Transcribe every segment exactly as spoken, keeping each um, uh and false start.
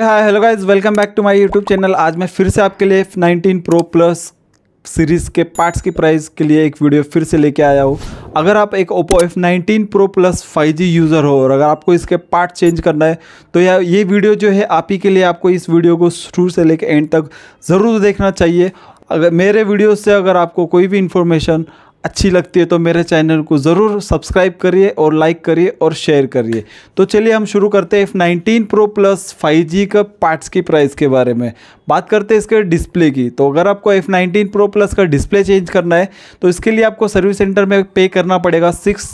Hi hello guys, welcome back to my YouTube channel. आज मैं फिर से आपके लिए F nineteen Pro Plus series के पार्ट्स की प्राइस के लिए एक वीडियो फिर से लेके आया हूँ। अगर आप एक Oppo F nineteen Pro Plus five G user हो और अगर आपको इसके पार्ट चेंज करना है तो यह ये वीडियो जो है आप ही के लिए। आपको इस वीडियो को शुरू से लेकर एंड तक ज़रूर देखना चाहिए। अगर मेरे वीडियो से अगर आपको कोई भी इन्फॉर्मेशन अच्छी लगती है तो मेरे चैनल को ज़रूर सब्सक्राइब करिए और लाइक करिए और शेयर करिए। तो चलिए हम शुरू करते हैं F nineteen Pro Plus five G का पार्ट्स की प्राइस के बारे में। बात करते हैं इसके डिस्प्ले की। तो अगर आपको एफ नाइनटीन Pro Plus का डिस्प्ले चेंज करना है तो इसके लिए आपको सर्विस सेंटर में पे करना पड़ेगा six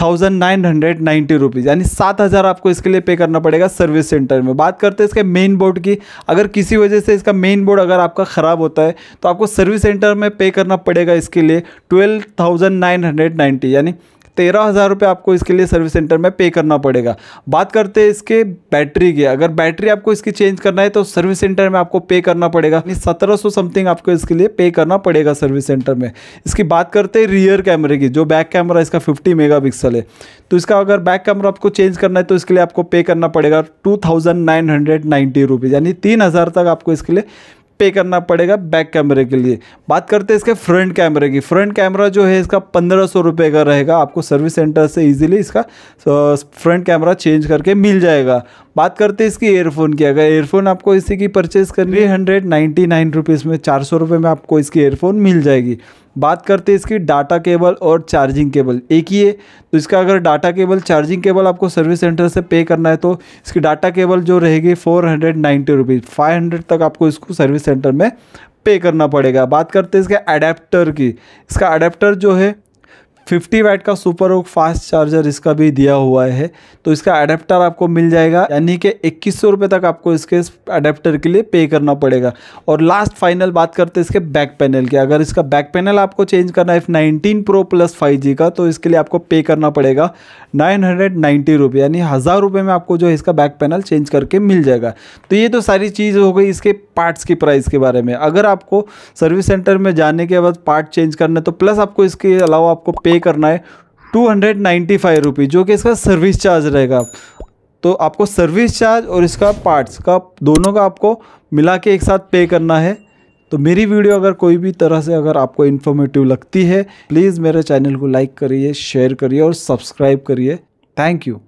thousand nine hundred ninety rupees यानी सात हज़ार आपको इसके लिए पे करना पड़ेगा सर्विस सेंटर में। बात करते हैं इसके मेन बोर्ड की। अगर किसी वजह से इसका मेन बोर्ड अगर आपका ख़राब होता है तो आपको सर्विस सेंटर में पे करना पड़ेगा इसके लिए twelve thousand nine hundred ninety यानी तेरह हज़ार रुपये आपको इसके लिए सर्विस सेंटर में पे करना पड़ेगा। बात करते हैं इसके बैटरी की। अगर बैटरी आपको इसकी चेंज करना है तो सर्विस सेंटर में आपको पे करना पड़ेगा सत्रह सौ समथिंग आपको इसके लिए पे करना पड़ेगा सर्विस सेंटर में। इसकी बात करते हैं रियर कैमरे की। जो बैक कैमरा इसका फिफ्टी मेगा पिक्सल है तो इसका अगर बैक कैमरा आपको चेंज करना है तो इसके लिए आपको पे करना पड़ेगा two thousand nine hundred ninety rupees यानी तीन हज़ार तक आपको इसके लिए पे करना पड़ेगा बैक कैमरे के लिए। बात करते हैं इसके फ्रंट कैमरे की। फ्रंट कैमरा जो है इसका पंद्रह सौ रुपये का रहेगा। आपको सर्विस सेंटर से इजीली इसका फ्रंट कैमरा चेंज करके मिल जाएगा। बात करते हैं इसकी एयरफोन की। अगर एयरफोन आपको इसी की परचेज़ करनी है हंड्रेड नाइन्टी नाइन रुपीज़ में चार सौ रुपये में आपको इसकी एयरफोन मिल जाएगी। बात करते हैं इसकी डाटा केबल और चार्जिंग केबल एक ही है तो इसका अगर डाटा केबल चार्जिंग केबल आपको सर्विस सेंटर से पे करना है तो इसकी डाटा केबल जो रहेगी four hundred ninety rupees five hundred तक आपको इसको सर्विस सेंटर में पे करना पड़ेगा। बात करते हैं इसके अडेप्टर की। इसका अडेप्टर जो है फिफ्टी वाट का सुपर हुक फास्ट चार्जर इसका भी दिया हुआ है तो इसका अडेप्टर आपको मिल जाएगा यानी कि इक्कीस सौ रुपये तक आपको इसके अडेप्टर के लिए पे करना पड़ेगा। और लास्ट फाइनल बात करते हैं इसके बैक पैनल की। अगर इसका बैक पैनल आपको चेंज करना है F nineteen Pro Plus five G का तो इसके लिए आपको पे करना पड़ेगा नाइन हंड्रेड नाइन्टी रुपये यानी हज़ार रुपये में आपको जो है इसका बैक पैनल चेंज करके मिल जाएगा। तो ये तो सारी चीज़ हो गई इसके पार्ट्स की प्राइस के बारे में। अगर आपको सर्विस सेंटर में जाने के बाद पार्ट चेंज करना है तो प्लस आपको इसके अलावा आपको पे करना है two hundred ninety five rupees जो कि इसका सर्विस चार्ज रहेगा। तो आपको सर्विस चार्ज और इसका पार्ट्स का दोनों का आपको मिला के एक साथ पे करना है। तो मेरी वीडियो अगर कोई भी तरह से अगर आपको इन्फॉर्मेटिव लगती है प्लीज़ मेरे चैनल को लाइक करिए, शेयर करिए और सब्सक्राइब करिए। Thank you.